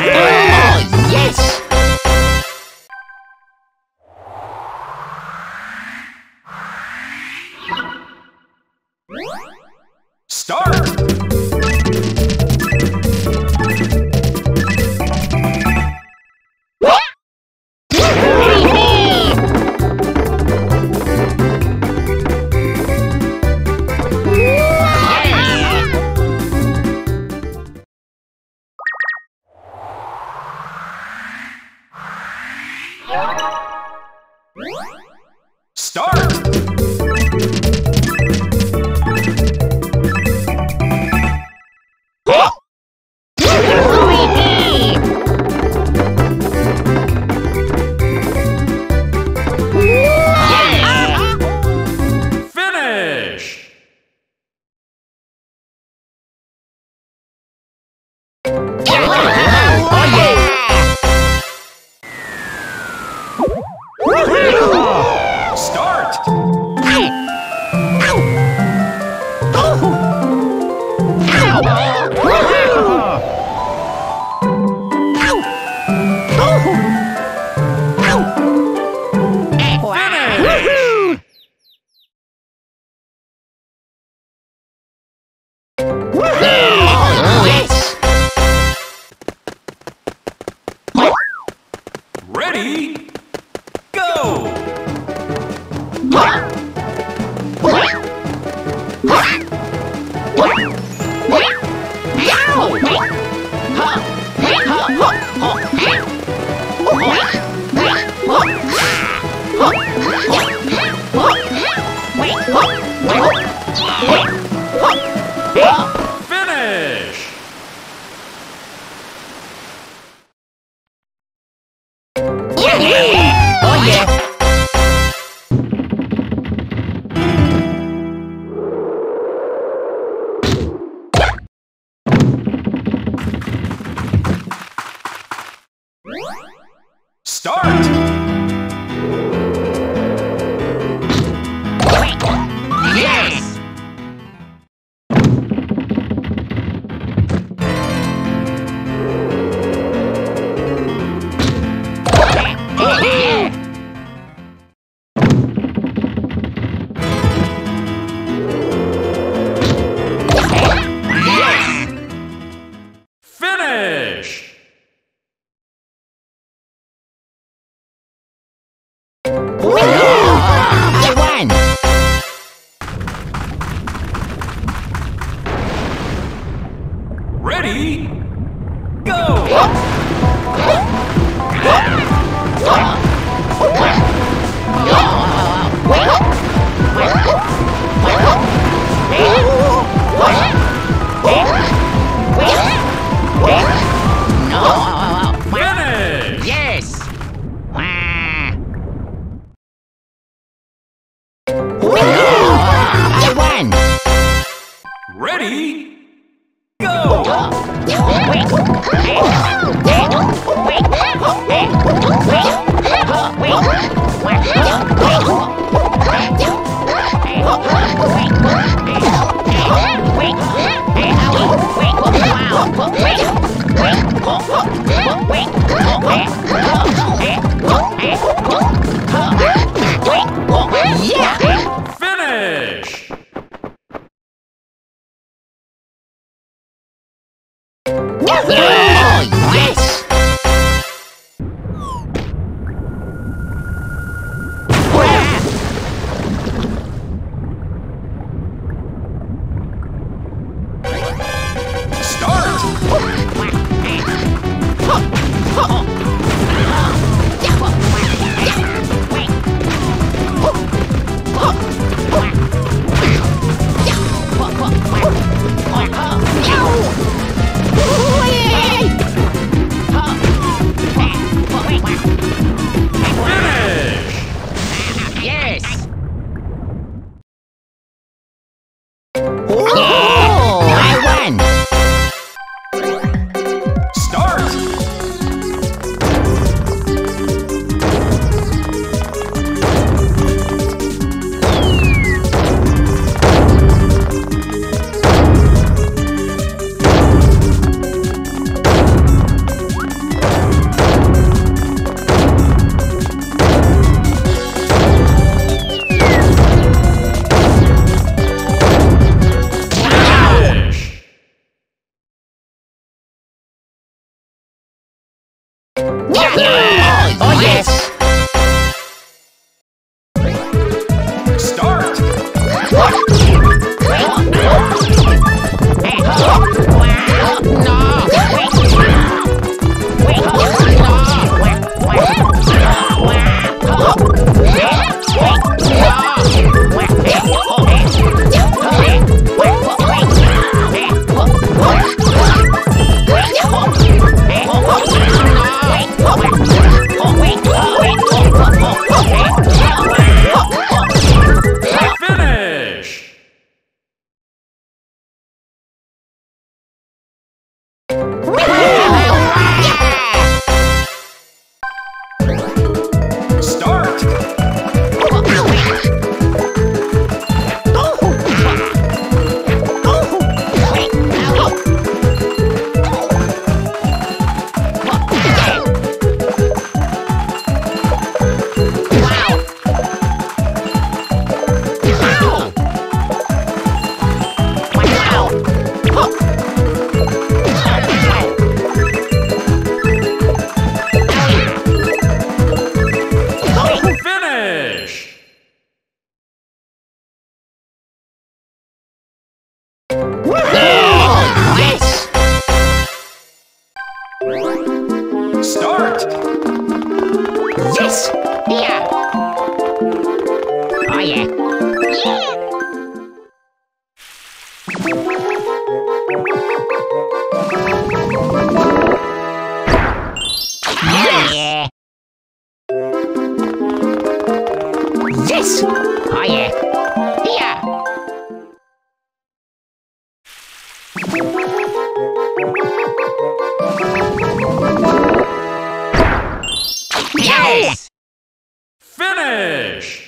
Yes! Start! this. Oh yeah. Yeah. Yes. Finish.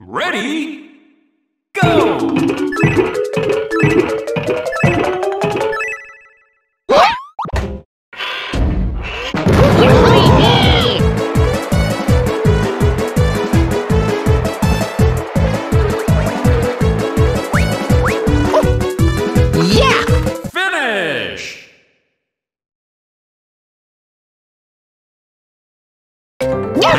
Ready? Go! What? Yeah! Finish! Yeah!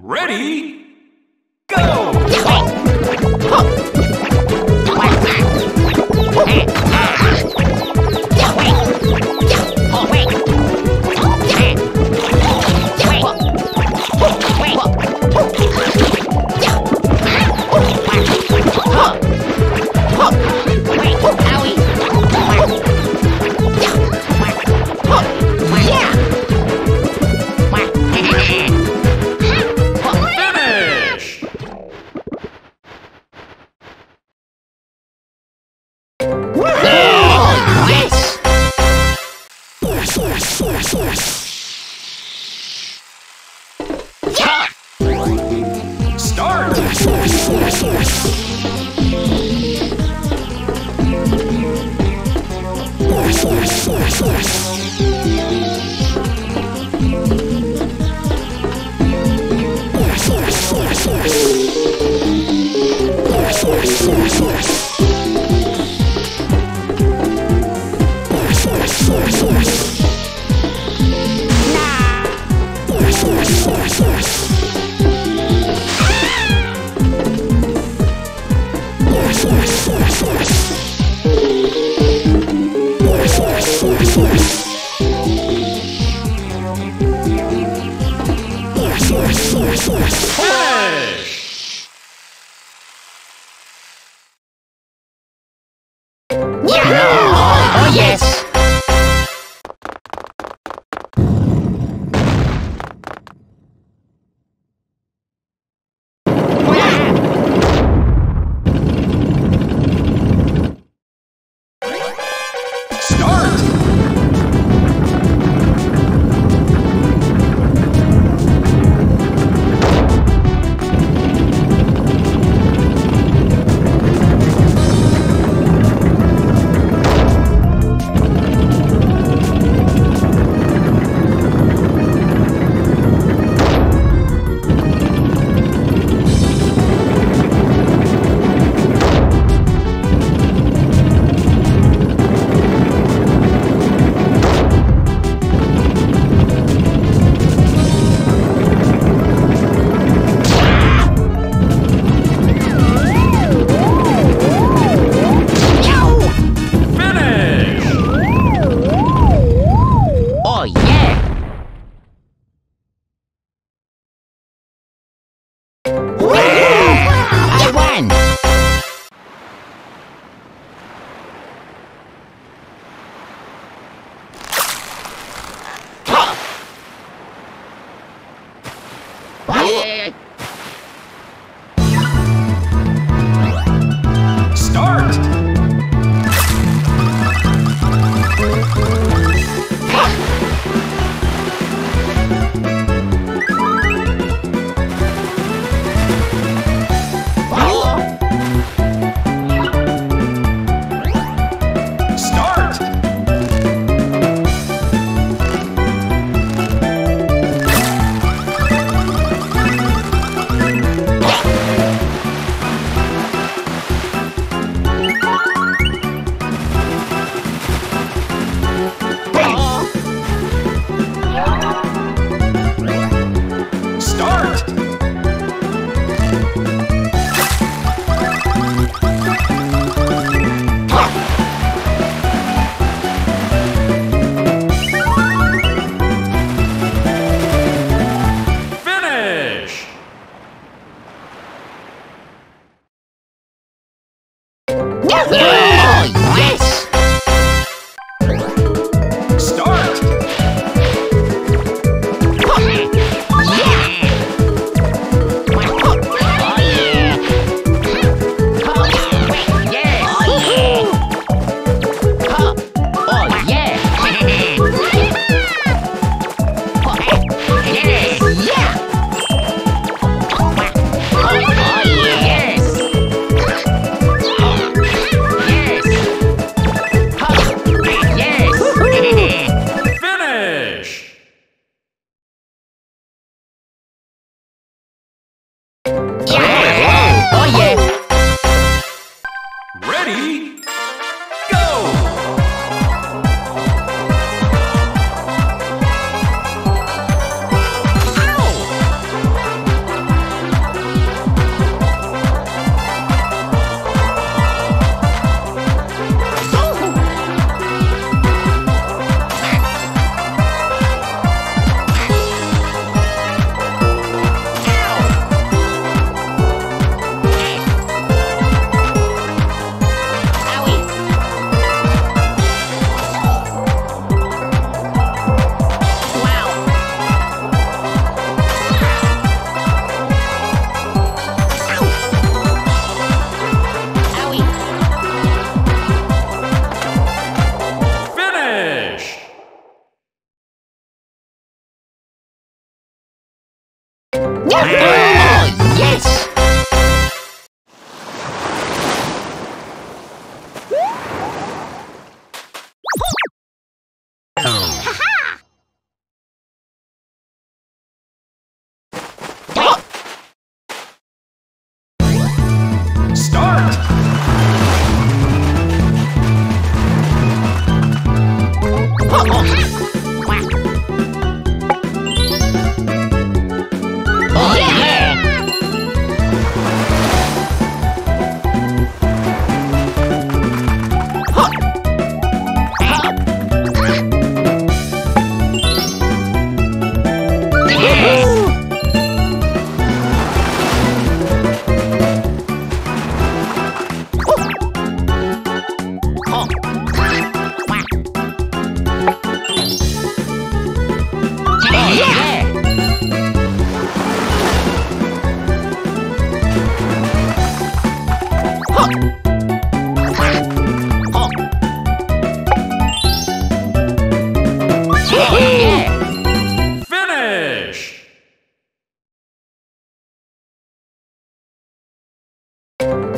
Ready? Go!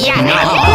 야,